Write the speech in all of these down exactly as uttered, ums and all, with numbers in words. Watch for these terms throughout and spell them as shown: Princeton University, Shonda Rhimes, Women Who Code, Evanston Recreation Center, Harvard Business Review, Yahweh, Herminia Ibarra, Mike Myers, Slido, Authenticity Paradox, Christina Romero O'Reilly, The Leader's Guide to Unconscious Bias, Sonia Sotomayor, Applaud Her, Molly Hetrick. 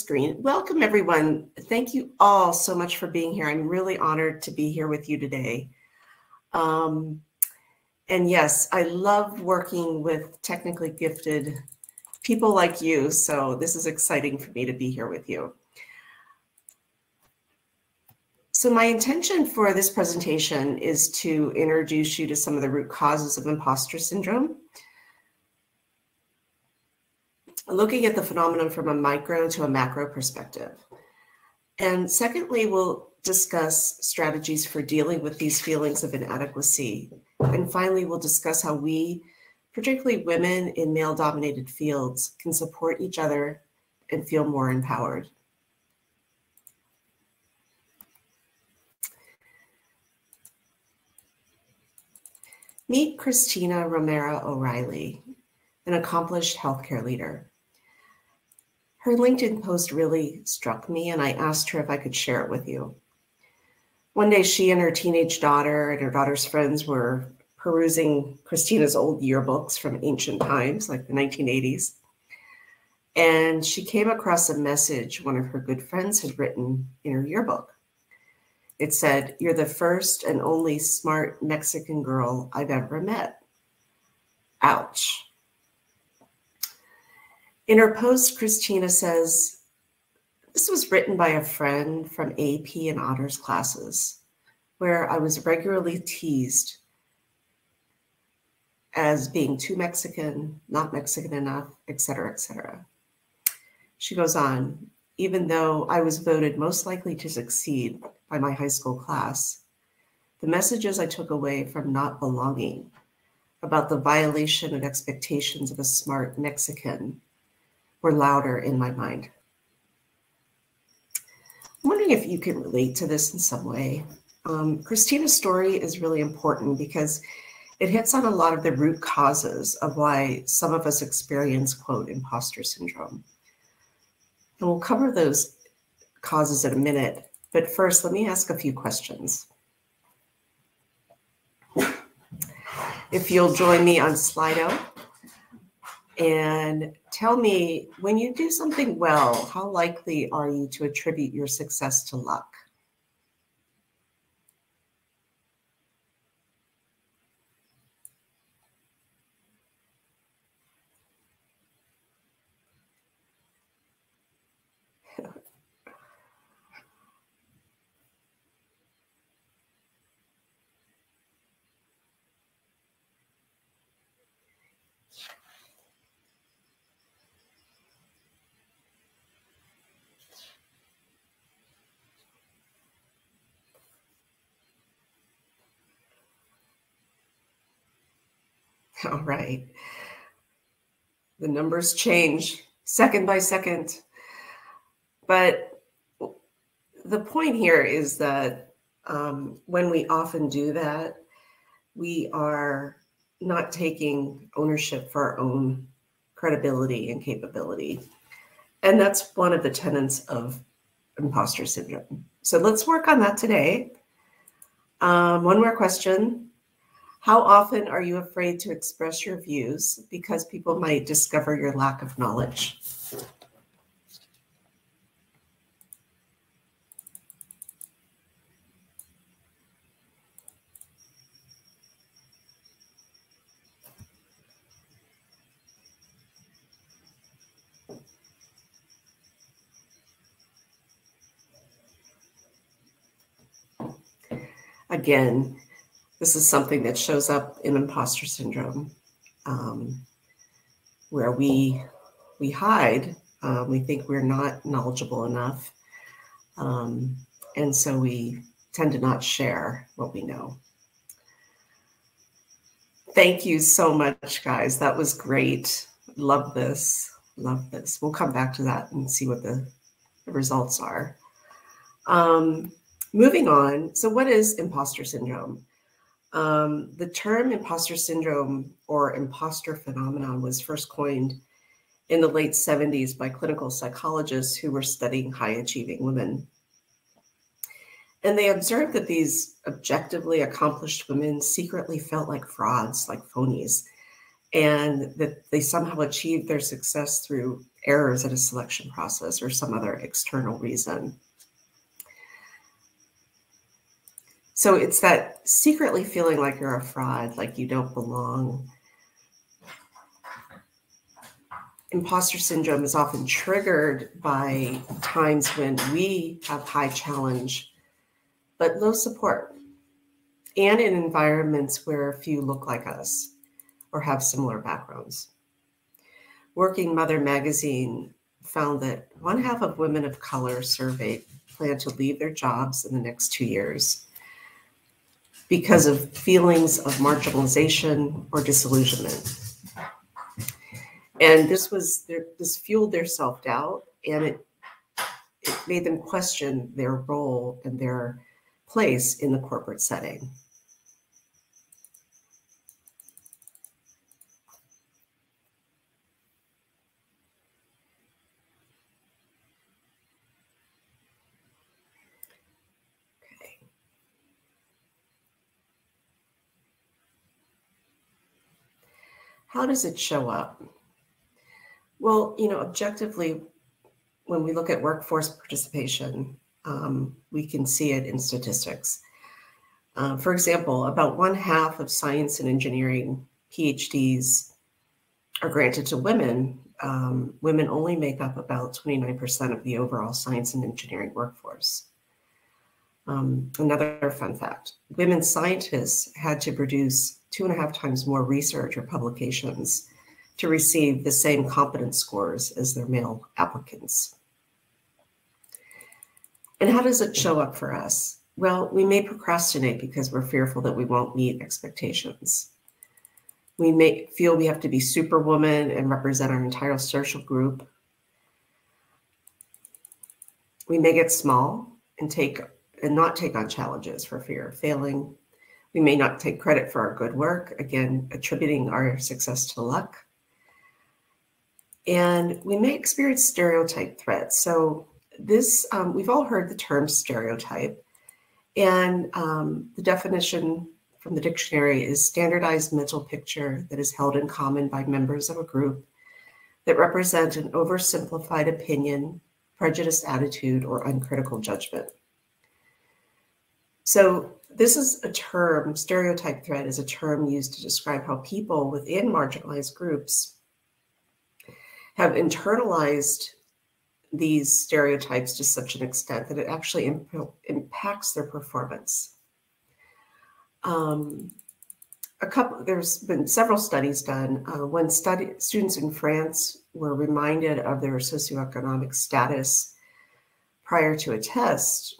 screen. Welcome, everyone. Thank you all so much for being here. I'm really honored to be here with you today. Um, and yes, I love working with technically gifted people like you, so this is exciting for me to be here with you. So my intention for this presentation is to introduce you to some of the root causes of imposter syndrome, looking at the phenomenon from a micro to a macro perspective. And secondly, we'll discuss strategies for dealing with these feelings of inadequacy. And finally, we'll discuss how we, particularly women in male-dominated fields, can support each other and feel more empowered. Meet Christina Romero O'Reilly, an accomplished healthcare leader. Her LinkedIn post really struck me, and I asked her if I could share it with you. One day, she and her teenage daughter and her daughter's friends were perusing Christina's old yearbooks from ancient times, like the nineteen eighties. And she came across a message one of her good friends had written in her yearbook. It said, "You're the first and only smart Mexican girl I've ever met." Ouch. In her post, Christina says, "This was written by a friend from A P and honors classes, where I was regularly teased as being too Mexican, not Mexican enough, et cetera, et cetera." She goes on, "Even though I was voted most likely to succeed by my high school class, the messages I took away from not belonging about the violation of expectations of a smart Mexican were louder in my mind." I'm wondering if you can relate to this in some way. Um, Christina's story is really important because it hits on a lot of the root causes of why some of us experience, quote, imposter syndrome. And we'll cover those causes in a minute, but first, let me ask a few questions. If you'll join me on Slido and tell me, when you do something well, how likely are you to attribute your success to luck? All right. The numbers change second by second. But the point here is that um, when we often do that, we are not taking ownership for our own credibility and capability. And that's one of the tenets of imposter syndrome. So let's work on that today. Um, one more question. How often are you afraid to express your views because people might discover your lack of knowledge? Again, this is something that shows up in imposter syndrome, um, where we we hide. Uh, we think we're not knowledgeable enough, um, and so we tend to not share what we know. Thank you so much, guys. That was great. Love this. Love this. We'll come back to that and see what the, the results are. Um, moving on. So, what is imposter syndrome? Um, the term imposter syndrome or imposter phenomenon was first coined in the late seventies by clinical psychologists who were studying high-achieving women. And they observed that these objectively accomplished women secretly felt like frauds, like phonies, and that they somehow achieved their success through errors in a selection process or some other external reason. So it's that secretly feeling like you're a fraud, like you don't belong. Imposter syndrome is often triggered by times when we have high challenge, but low support, and in environments where few look like us or have similar backgrounds. Working Mother magazine found that one half of women of color surveyed plan to leave their jobs in the next two years because of feelings of marginalization or disillusionment. And this was their, this fueled their self-doubt, and it, it made them question their role and their place in the corporate setting. How does it show up? Well, you know, objectively, when we look at workforce participation, um, we can see it in statistics. Uh, for example, about one half of science and engineering P H Ds are granted to women. Um, women only make up about twenty-nine percent of the overall science and engineering workforce. Um, another fun fact, women scientists had to produce two and a half times more research or publications to receive the same competence scores as their male applicants. And how does it show up for us? Well, we may procrastinate because we're fearful that we won't meet expectations. We may feel we have to be superwoman and represent our entire social group. We may get small and take and not take on challenges for fear of failing. We may not take credit for our good work, again, attributing our success to luck. And we may experience stereotype threats. So this, um, we've all heard the term stereotype, and um, the definition from the dictionary is standardized mental picture that is held in common by members of a group that represent an oversimplified opinion, prejudiced attitude, or uncritical judgment. So this is a term, stereotype threat is a term used to describe how people within marginalized groups have internalized these stereotypes to such an extent that it actually imp impacts their performance. Um, a couple, there's been several studies done. Uh, when study, students in France were reminded of their socioeconomic status prior to a test,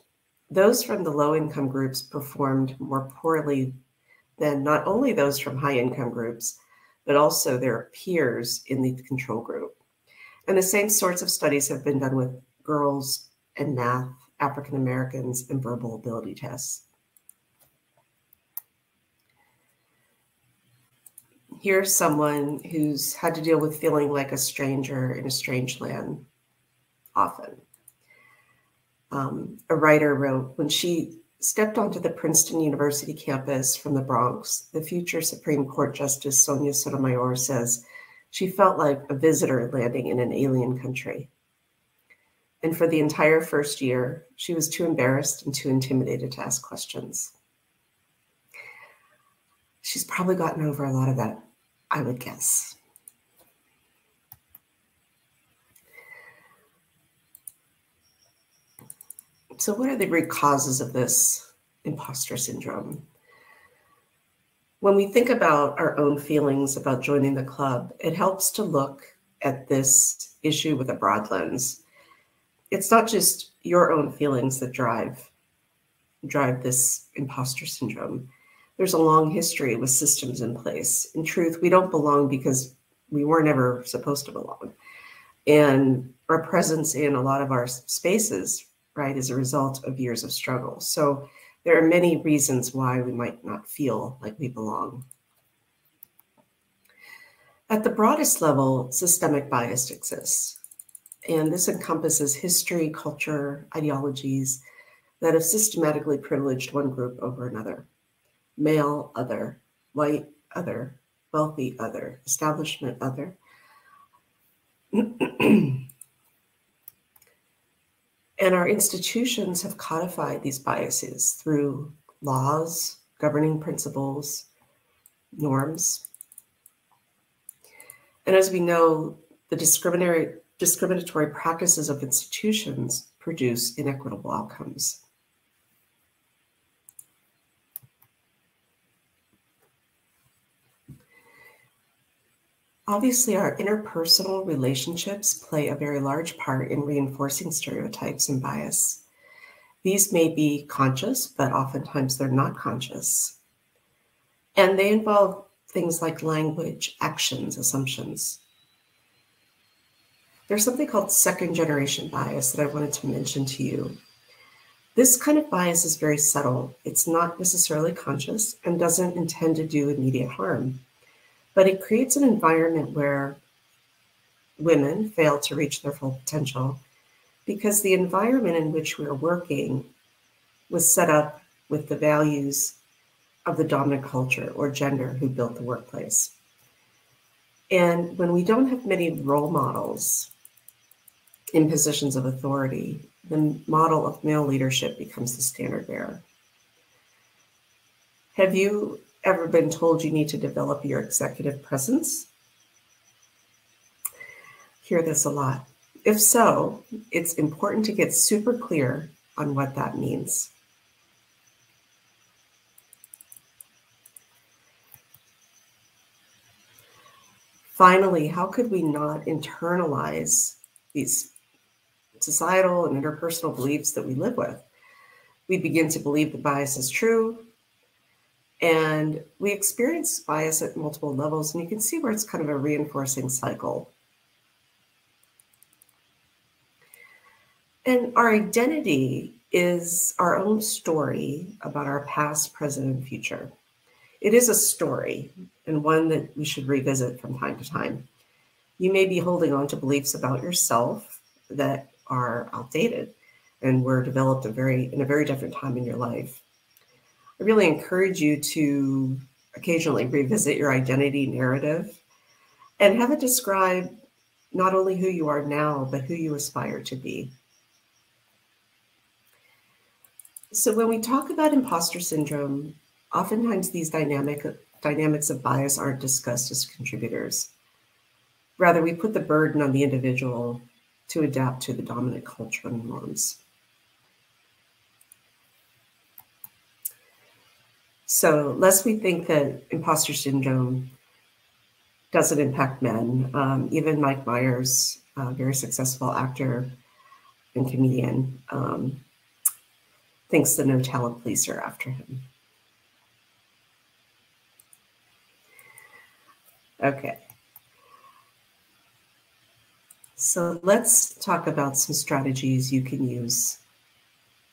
those from the low-income groups performed more poorly than not only those from high-income groups, but also their peers in the control group. And the same sorts of studies have been done with girls and math, African Americans, and verbal ability tests. Here's someone who's had to deal with feeling like a stranger in a strange land often. Um, a writer wrote, when she stepped onto the Princeton University campus from the Bronx, the future Supreme Court Justice Sonia Sotomayor says she felt like a visitor landing in an alien country. And for the entire first year, she was too embarrassed and too intimidated to ask questions. She's probably gotten over a lot of that, I would guess. So what are the root causes of this imposter syndrome? When we think about our own feelings about joining the club, it helps to look at this issue with a broad lens. It's not just your own feelings that drive, drive this imposter syndrome. There's a long history with systems in place. In truth, we don't belong because we were never supposed to belong. And our presence in a lot of our spaces, right, as a result of years of struggle. So there are many reasons why we might not feel like we belong. At the broadest level, systemic bias exists. And this encompasses history, culture, ideologies that have systematically privileged one group over another. Male other, white other, wealthy other, establishment other, And our institutions have codified these biases through laws, governing principles, norms. And as we know, the discriminatory, discriminatory practices of institutions produce inequitable outcomes. Obviously, our interpersonal relationships play a very large part in reinforcing stereotypes and bias. These may be conscious, but oftentimes they're not conscious. And they involve things like language, actions, assumptions. There's something called second generation bias that I wanted to mention to you. This kind of bias is very subtle. It's not necessarily conscious and doesn't intend to do immediate harm. But it creates an environment where women fail to reach their full potential because the environment in which we are working was set up with the values of the dominant culture or gender who built the workplace. And when we don't have many role models in positions of authority, the model of male leadership becomes the standard bearer. Have you ever been told you need to develop your executive presence? Hear this a lot. If so, it's important to get super clear on what that means. Finally, how could we not internalize these societal and interpersonal beliefs that we live with? We begin to believe the bias is true, and we experience bias at multiple levels, and you can see where it's kind of a reinforcing cycle. And our identity is our own story about our past, present, and future. It is a story, and one that we should revisit from time to time. You may be holding on to beliefs about yourself that are outdated and were developed a very, in a very different time in your life. I really encourage you to occasionally revisit your identity narrative and have it describe not only who you are now, but who you aspire to be. So when we talk about imposter syndrome, oftentimes these dynamic, dynamics of bias aren't discussed as contributors. Rather, we put the burden on the individual to adapt to the dominant culture and norms. So lest we think that imposter syndrome doesn't impact men, um, even Mike Myers, a very successful actor and comedian, um, thinks the no talent police are after him. Okay. So let's talk about some strategies you can use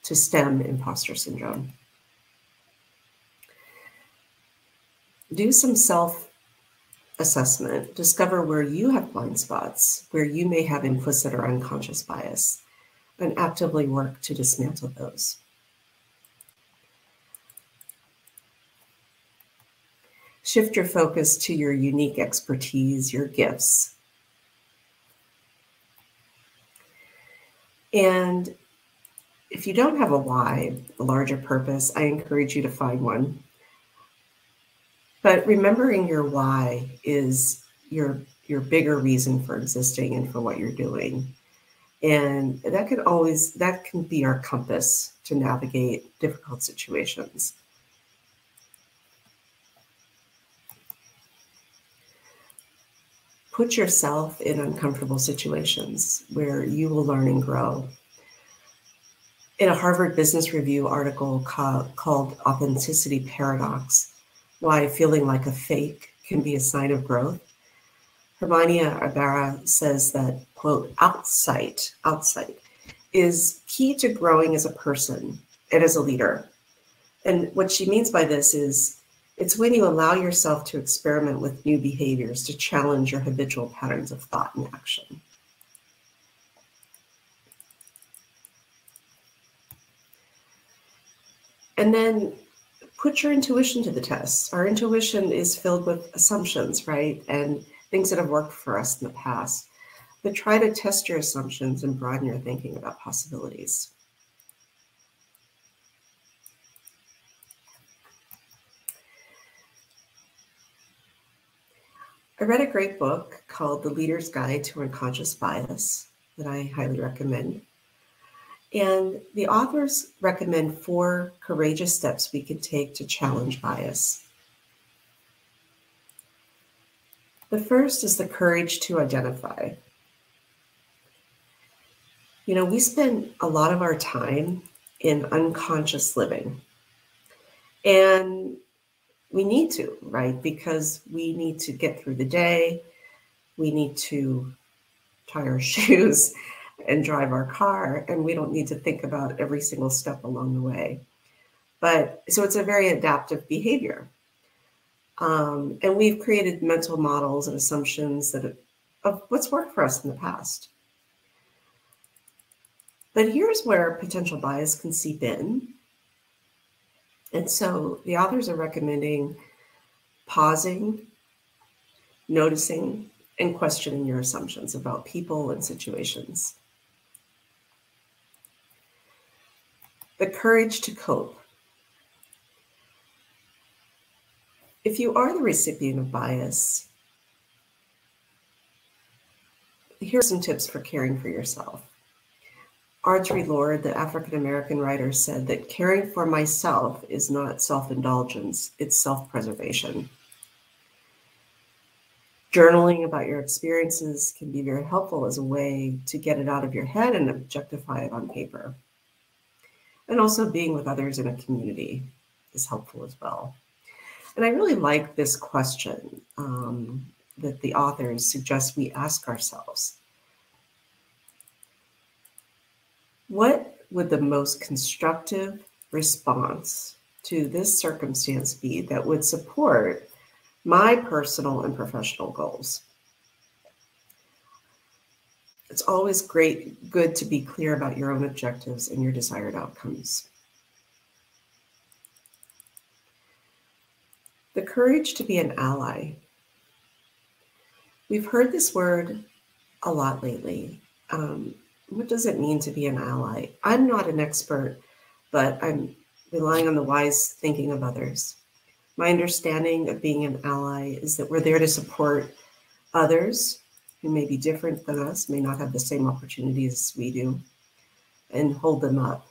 to stem imposter syndrome. Do some self-assessment. Discover where you have blind spots, where you may have implicit or unconscious bias, and actively work to dismantle those. Shift your focus to your unique expertise, your gifts. And if you don't have a why, a larger purpose, I encourage you to find one. But remembering your why is your, your bigger reason for existing and for what you're doing. And that can always, that can be our compass to navigate difficult situations. Put yourself in uncomfortable situations where you will learn and grow. In a Harvard Business Review article ca- called Authenticity Paradox, Why Feeling Like a Fake Can Be a Sign of Growth, Herminia Ibarra says that, quote, outsight, outsight is key to growing as a person and as a leader. And what she means by this is, it's when you allow yourself to experiment with new behaviors to challenge your habitual patterns of thought and action. And then put your intuition to the test. Our intuition is filled with assumptions, right? And things that have worked for us in the past. but try to test your assumptions and broaden your thinking about possibilities. I read a great book called The Leader's Guide to Unconscious Bias that I highly recommend. And the authors recommend four courageous steps we can take to challenge bias. The first is the courage to identify. You know, we spend a lot of our time in unconscious living. And we need to, right? Because we need to get through the day. We need to tie our shoes and drive our car. And we don't need to think about every single step along the way. But so it's a very adaptive behavior. Um, and we've created mental models and assumptions that have, of what's worked for us in the past. But here's where potential bias can seep in. And so the authors are recommending pausing, noticing, and questioning your assumptions about people and situations. The courage to cope. If you are the recipient of bias, here are some tips for caring for yourself. Audre Lorde, the African-American writer, said that caring for myself is not self-indulgence, it's self-preservation. Journaling about your experiences can be very helpful as a way to get it out of your head and objectify it on paper. And also being with others in a community is helpful as well. And I really like this question um, that the authors suggest we ask ourselves. What would the most constructive response to this circumstance be that would support my personal and professional goals? It's always great, good to be clear about your own objectives and your desired outcomes. The courage to be an ally. We've heard this word a lot lately. Um, What does it mean to be an ally? I'm not an expert, but I'm relying on the wise thinking of others. My understanding of being an ally is that we're there to support others who may be different than us, may not have the same opportunities as we do, and hold them up.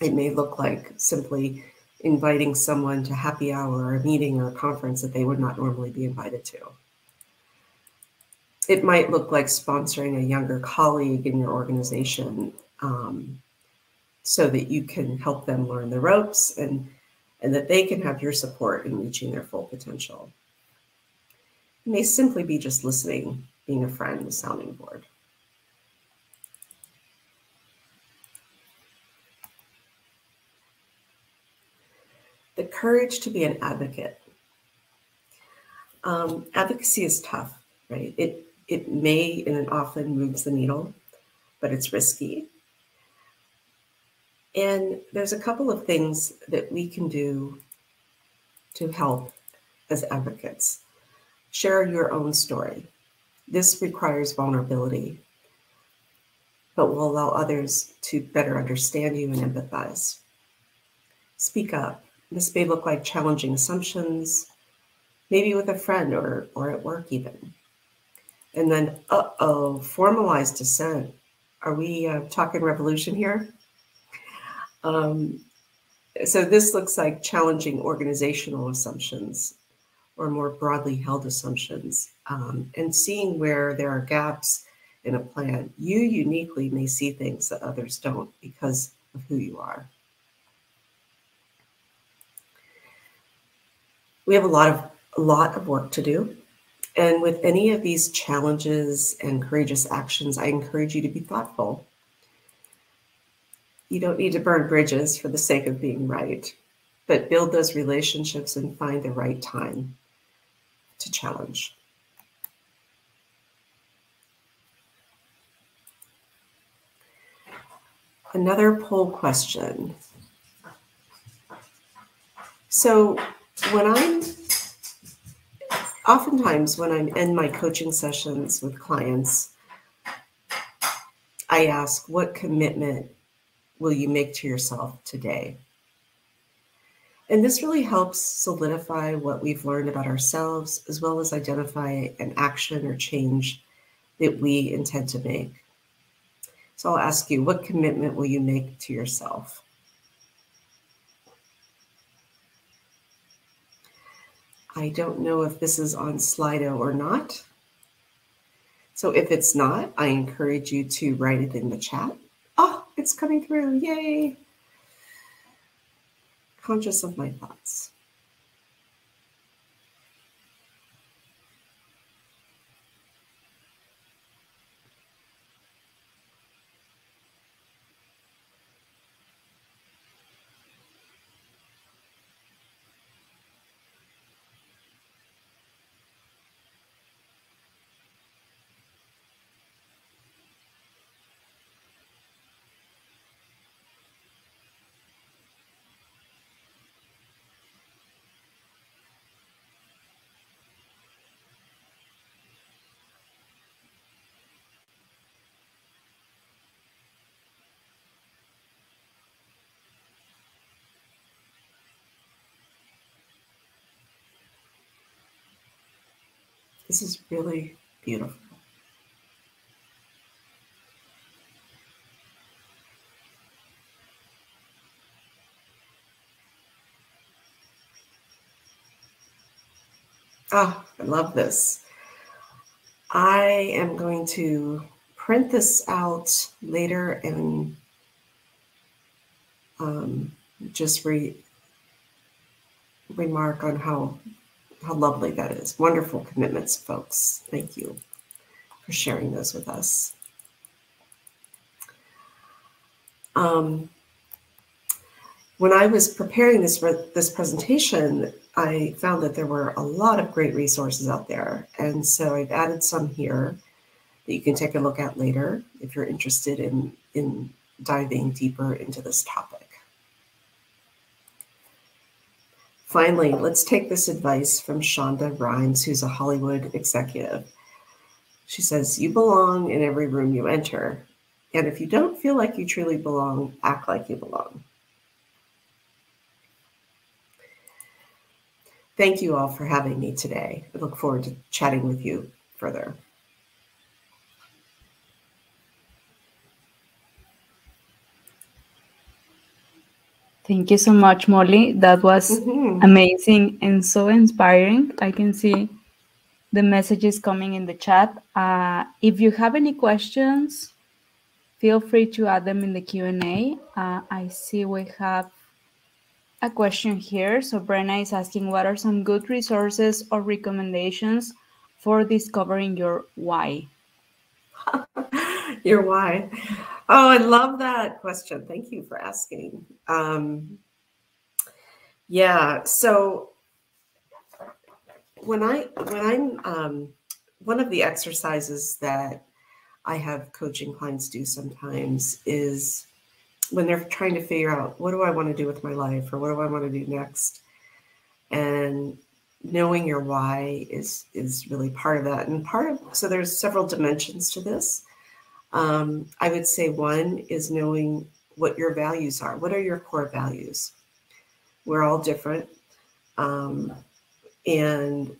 It may look like simply inviting someone to happy hour or a meeting or a conference that they would not normally be invited to. It might look like sponsoring a younger colleague in your organization um, so that you can help them learn the ropes and, and that they can have your support in reaching their full potential. It may simply be just listening, being a friend, a sounding board. The courage to be an advocate. Um, advocacy is tough. Right? It, it may and it often moves the needle, but it's risky. And there's a couple of things that we can do to help as advocates. Share your own story. This requires vulnerability, but will allow others to better understand you and empathize. Speak up. This may look like challenging assumptions, maybe with a friend or, or at work even. And then, uh-oh, formalized dissent. Are we uh, talking revolution here? Um, so this looks like challenging organizational assumptions or more broadly held assumptions um, and seeing where there are gaps in a plan. You uniquely may see things that others don't because of who you are. We have a lot of, a lot of work to do. And with any of these challenges and courageous actions, I encourage you to be thoughtful. You don't need to burn bridges for the sake of being right, but build those relationships and find the right time to challenge. Another poll question. So when I'm oftentimes when I'm in my coaching sessions with clients, I ask, what commitment will you make to yourself today? And this really helps solidify what we've learned about ourselves, as well as identify an action or change that we intend to make. So I'll ask you, what commitment will you make to yourself? I don't know if this is on Slido or not. So if it's not, I encourage you to write it in the chat. Oh, it's coming through, yay. Conscious of my thoughts. This is really beautiful. Oh, I love this. I am going to print this out later and um, just re remark on how How lovely that is. Wonderful commitments, folks. Thank you for sharing those with us. Um, when I was preparing this, this presentation, I found that there were a lot of great resources out there. And so I've added some here that you can take a look at later if you're interested in, in diving deeper into this topic. Finally, let's take this advice from Shonda Rhimes, who's a Hollywood executive. She says, you belong in every room you enter. And if you don't feel like you truly belong, act like you belong. Thank you all for having me today. I look forward to chatting with you further. Thank you so much, Molly. That was mm-hmm. amazing and so inspiring. I can see the messages coming in the chat. Uh, if you have any questions, feel free to add them in the Q and A. Uh, I see we have a question here. So Brenna is asking, what are some good resources or recommendations for discovering your why? Your why. Oh, I love that question. Thank you for asking. Um, yeah, so when I when I'm um, one of the exercises that I have coaching clients do sometimes is when they're trying to figure out, what do I want to do with my life, or what do I want to do next? And knowing your why is is really part of that. And part of so there's several dimensions to this. Um, I would say one is knowing what your values are. What are your core values? We're all different. Um, and,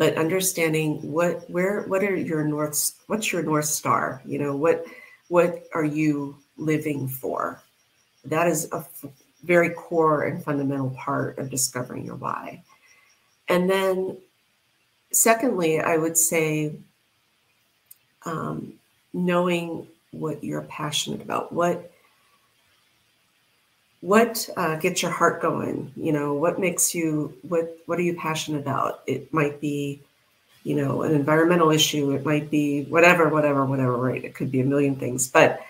but understanding what, where, what are your North, what's your North Star? You know, what, what are you living for? That is a very core and fundamental part of discovering your why. And then secondly, I would say, um, knowing what you're passionate about, what what uh, gets your heart going, you know, what makes you, what what are you passionate about? It might be, you know, an environmental issue. It might be whatever, whatever, whatever, right? It could be a million things, but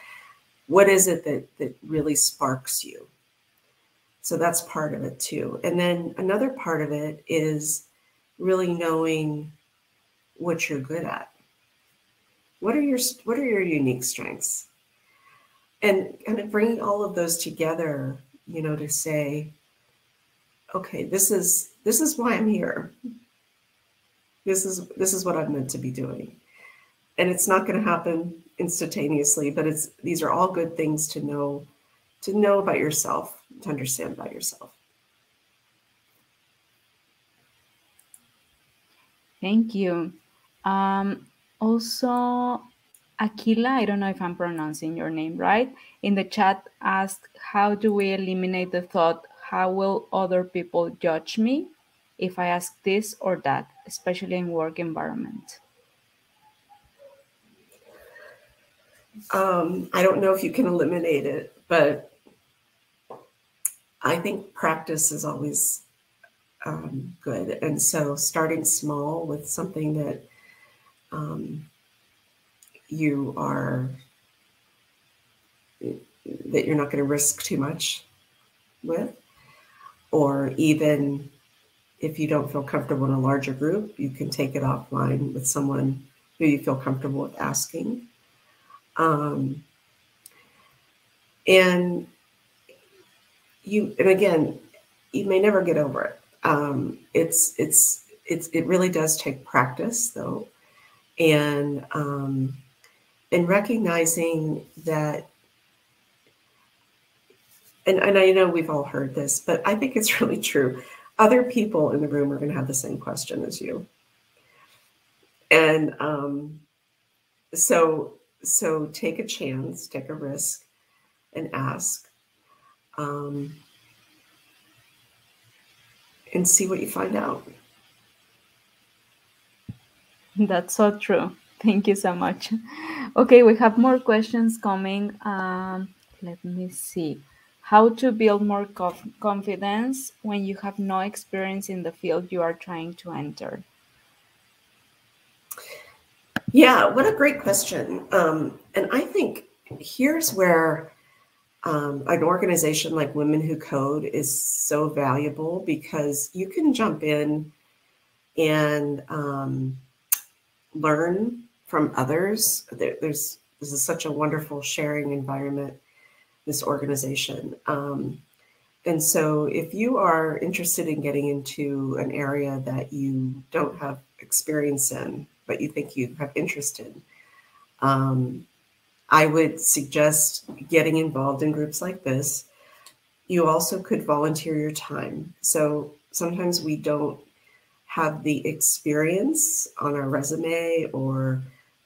what is it that, that really sparks you? So that's part of it too. And then another part of it is really knowing what you're good at. What are your what are your unique strengths? And kind of bringing all of those together, you know, to say, okay, this is this is why I'm here. This is, this is what I'm meant to be doing. And it's not going to happen instantaneously, but it's, these are all good things to know, to know about yourself, to understand about yourself. Thank you. Um, also, Akila, I don't know if I'm pronouncing your name right, in the chat asked, how do we eliminate the thought, how will other people judge me if I ask this or that, especially in work environment? Um, I don't know if you can eliminate it, but I think practice is always um, good. And so starting small with something that um, you are, that you're not going to risk too much with, or even if you don't feel comfortable in a larger group, you can take it offline with someone who you feel comfortable with asking. Um, and you, and again, you may never get over it. Um, it's, it's, it's, it really does take practice though. And, um, and recognizing that, and, and I know we've all heard this, but I think it's really true. Other people in the room are going to have the same question as you. And, um, so, So take a chance, take a risk, and ask, um, and see what you find out. That's so true. Thank you so much. Okay, we have more questions coming. Um, let me see. How to build more conf confidence when you have no experience in the field you are trying to enter? Yeah, what a great question. Um, and I think here's where um, an organization like Women Who Code is so valuable, because you can jump in and um, learn from others. There, there's, this is such a wonderful sharing environment, this organization. Um, and so if you are interested in getting into an area that you don't have experience in, but you think you have interest in, um, I would suggest getting involved in groups like this. You also could volunteer your time. So sometimes we don't have the experience on our resume, or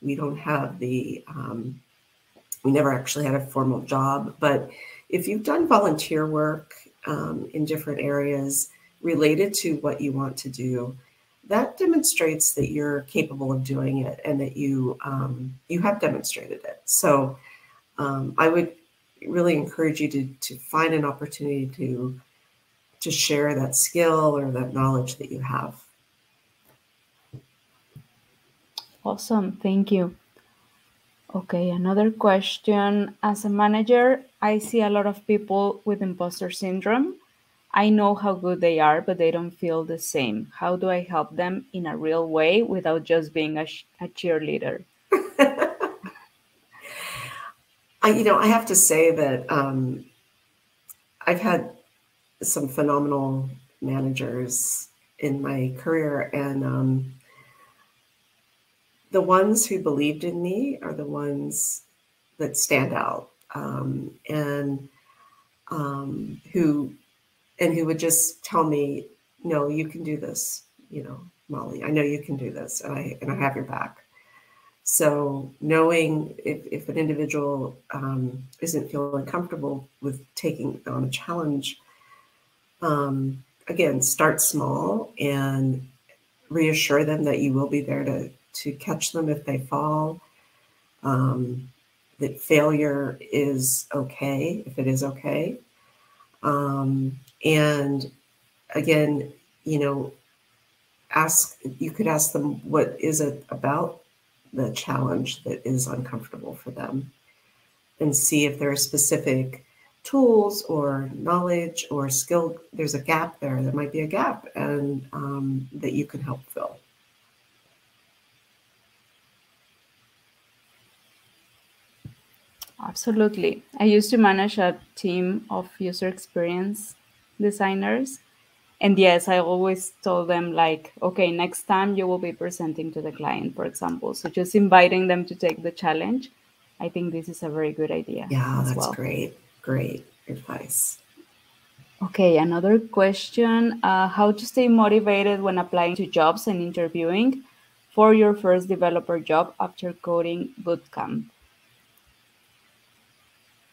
we don't have the, um, we never actually had a formal job, but if you've done volunteer work um, in different areas related to what you want to do, that demonstrates that you're capable of doing it and that you um, you have demonstrated it. So um, I would really encourage you to, to find an opportunity to, to share that skill or that knowledge that you have. Awesome, thank you. Okay, another question. As a manager, I see a lot of people with imposter syndrome. I know how good they are, but they don't feel the same. How do I help them in a real way without just being a, a cheerleader? I, you know, I have to say that um, I've had some phenomenal managers in my career, and um, the ones who believed in me are the ones that stand out, um, and um, who. And who would just tell me, no, you can do this, you know, Molly, I know you can do this, and I, and I have your back. So knowing if, if an individual um, isn't feeling comfortable with taking on a challenge, um, again, start small and reassure them that you will be there to, to catch them if they fall, um, that failure is okay, if it is okay. Um, and again, you know, ask, you could ask them, what is it about the challenge that is uncomfortable for them, and see if there are specific tools or knowledge or skill. There's a gap there. There might be a gap, and, um, that you can help fill. Absolutely. I used to manage a team of user experience designers, And yes, I always told them like, okay, next time you will be presenting to the client, for example. So just inviting them to take the challenge. I think this is a very good idea. Yeah, as that's well. Great. Great advice. Okay, another question, uh, how to stay motivated when applying to jobs and interviewing for your first developer job after coding bootcamp?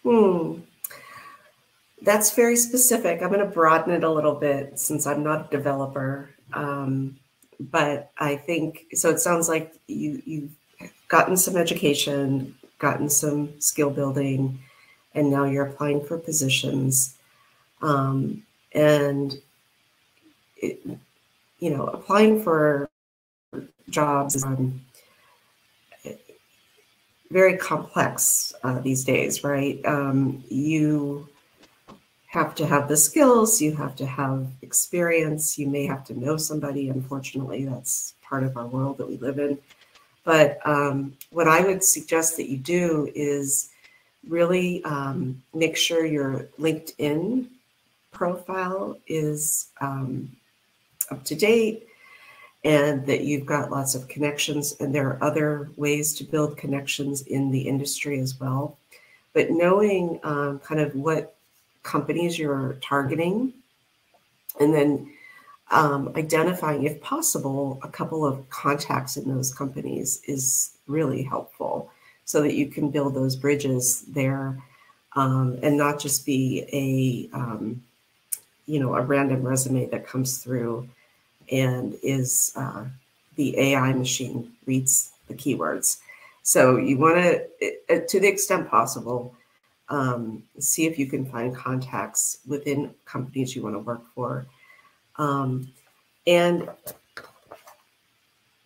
Hmm. That's very specific. I'm going to broaden it a little bit since I'm not a developer. Um, but I think, so it sounds like you, you've gotten some education, gotten some skill building, and now you're applying for positions. Um, and, it, you know, applying for jobs is um, very complex uh, these days, right? Um, you have to have the skills, you have to have experience, you may have to know somebody. Unfortunately, that's part of our world that we live in. But um, what I would suggest that you do is really um, make sure your LinkedIn profile is um, up to date and that you've got lots of connections. And there are other ways to build connections in the industry as well. But knowing um, kind of what companies you're targeting, and then um, identifying, if possible, a couple of contacts in those companies is really helpful, so that you can build those bridges there, um, and not just be a, um, you know, a random resume that comes through and is uh, the A I machine reads the keywords. So you want to, to the extent possible, Um, see if you can find contacts within companies you want to work for. Um, and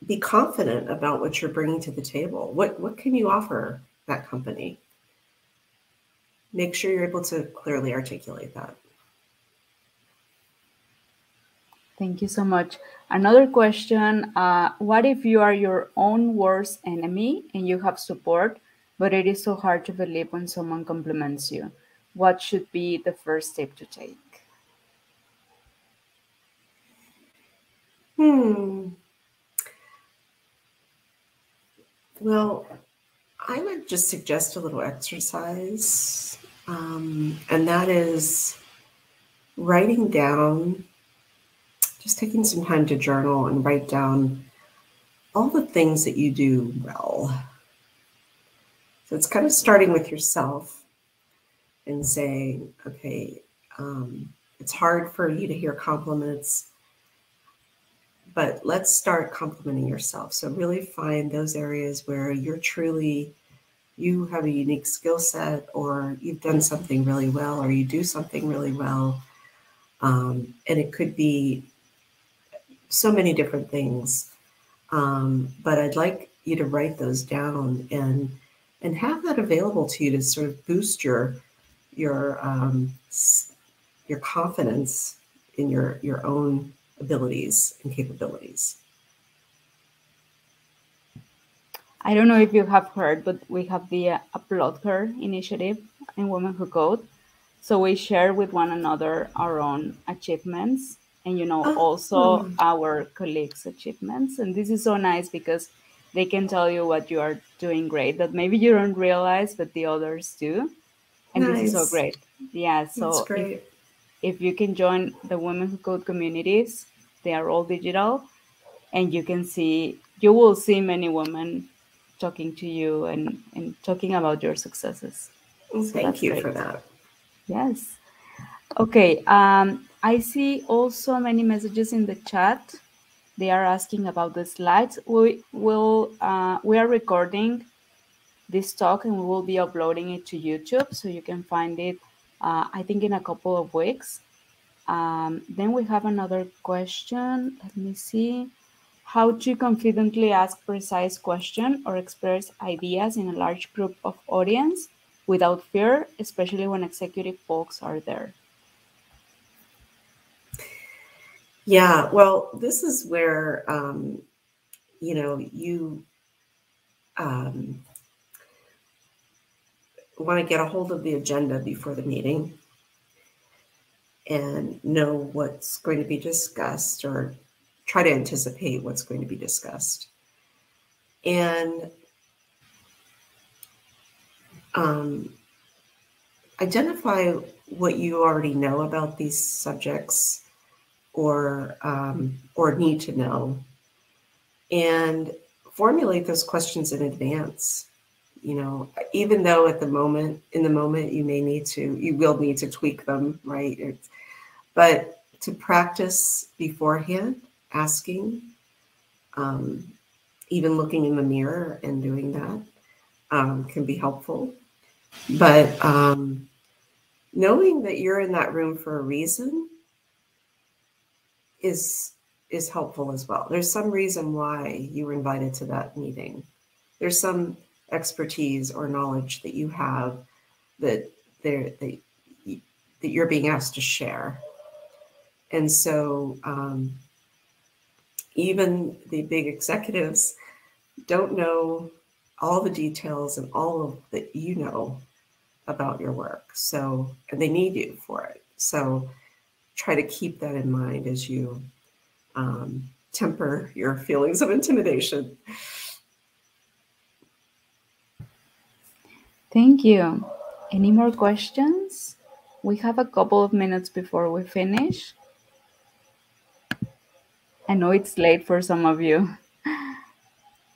be confident about what you're bringing to the table. What, what can you offer that company? Make sure you're able to clearly articulate that. Thank you so much. Another question, uh, what if you are your own worst enemy and you have support, but it is so hard to believe when someone compliments you? What should be the first step to take? Hmm. Well, I would just suggest a little exercise, um, and that is writing down, just taking some time to journal and write down all the things that you do well. So it's kind of starting with yourself and saying, okay, um, it's hard for you to hear compliments, but let's start complimenting yourself. So really find those areas where you're truly, you have a unique skill set, or you've done something really well, or you do something really well. Um, and it could be so many different things. Um, but I'd like you to write those down and and have that available to you to sort of boost your your um, your confidence in your your own abilities and capabilities. I don't know if you have heard, but we have the uh, Applaud Her initiative in Women Who Code. So we share with one another our own achievements, and you know, oh, also oh. our colleagues' achievements. And this is so nice because they can tell you what you are doing great that maybe you don't realize, but the others do. And nice. This is so great. Yeah, so great. If, if you can join the Women Who Code communities, they are all digital, and you can see, you will see many women talking to you and, and talking about your successes. So thank you great. for that. Yes. Okay, um, I see also many messages in the chat. They are asking about the slides. We will, uh, we are recording this talk and we will be uploading it to YouTube, so you can find it, uh, I think, in a couple of weeks. Um, then we have another question. Let me see. How to confidently ask precise questions or express ideas in a large group of audience without fear, especially when executive folks are there? Yeah, well, this is where, um, you know, you um, want to get a hold of the agenda before the meeting and know what's going to be discussed, or try to anticipate what's going to be discussed. And um, identify what you already know about these subjects, or um, or need to know, and formulate those questions in advance. You know, even though at the moment, in the moment, you may need to, you will need to tweak them, right? It's, but to practice beforehand, asking, um, even looking in the mirror and doing that um, can be helpful. But um, knowing that you're in that room for a reason is is helpful as well. There's some reason why you were invited to that meeting. There's some expertise or knowledge that you have that there that, that you're being asked to share. And so um, even the big executives don't know all the details and all of that you know about your work. So, and they need you for it. So try to keep that in mind as you um, temper your feelings of intimidation. Thank you. Any more questions? We have a couple of minutes before we finish. I know it's late for some of you.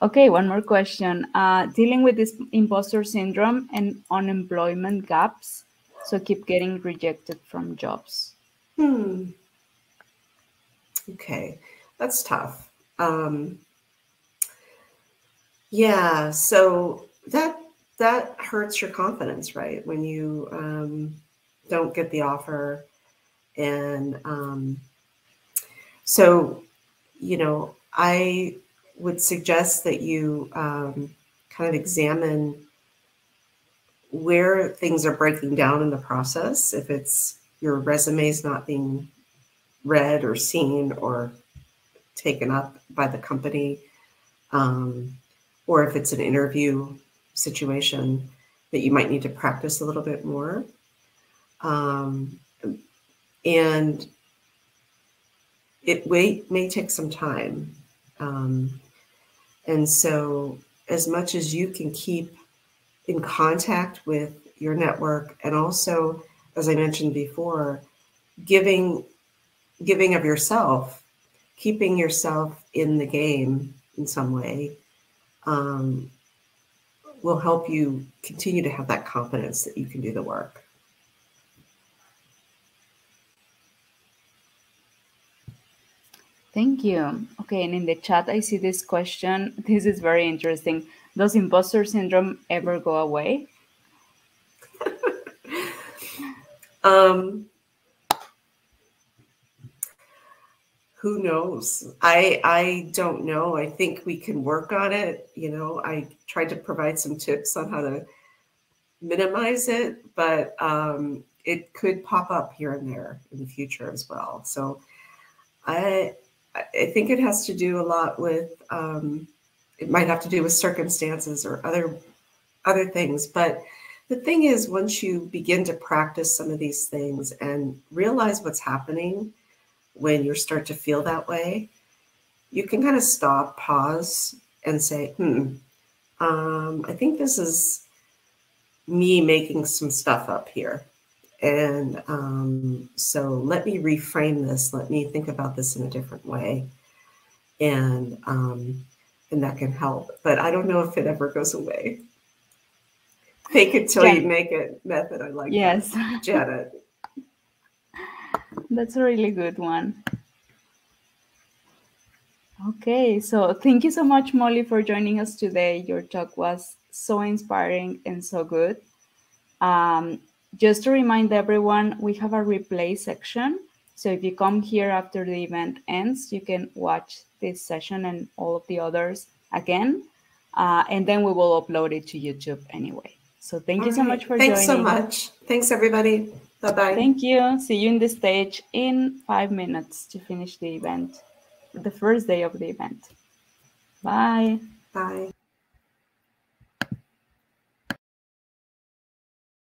Okay, one more question. Uh, dealing with this imposter syndrome and unemployment gaps, so keep getting rejected from jobs. Hmm. Okay, that's tough. Um, yeah, so that That hurts your confidence, right? When you um, don't get the offer. And um, so, you know, I would suggest that you um, kind of examine where things are breaking down in the process. If it's your resume is not being read or seen or taken up by the company, um, or if it's an interview situation that you might need to practice a little bit more. Um, and it may, may take some time. Um, and so as much as you can keep in contact with your network, and also, as I mentioned before, giving, giving of yourself, keeping yourself in the game in some way, um, will help you continue to have that confidence that you can do the work. Thank you. Okay, and in the chat, I see this question. This is very interesting. Does imposter syndrome ever go away? um, who knows? I, I don't know. I think we can work on it. You know, I tried to provide some tips on how to minimize it, but um, it could pop up here and there in the future as well. So I, I think it has to do a lot with, um, it might have to do with circumstances or other, other things. But the thing is, once you begin to practice some of these things and realize what's happening, when you start to feel that way, you can kind of stop, pause, and say, hmm, um, I think this is me making some stuff up here. And um, so let me reframe this. Let me think about this in a different way. And, um, and that can help. But I don't know if it ever goes away. Fake it till Jan you make it method. I like yes. that. Janet. That's a really good one. Okay, so thank you so much, Molly, for joining us today. Your talk was so inspiring and so good. Um, just to remind everyone, we have a replay section. So if you come here after the event ends, you can watch this session and all of the others again. Uh, and then we will upload it to YouTube anyway. So thank you so much for joining us. Thanks so much. Thanks, everybody. Bye-bye. Thank you. See you on the stage in five minutes to finish the event, the first day of the event. Bye. Bye.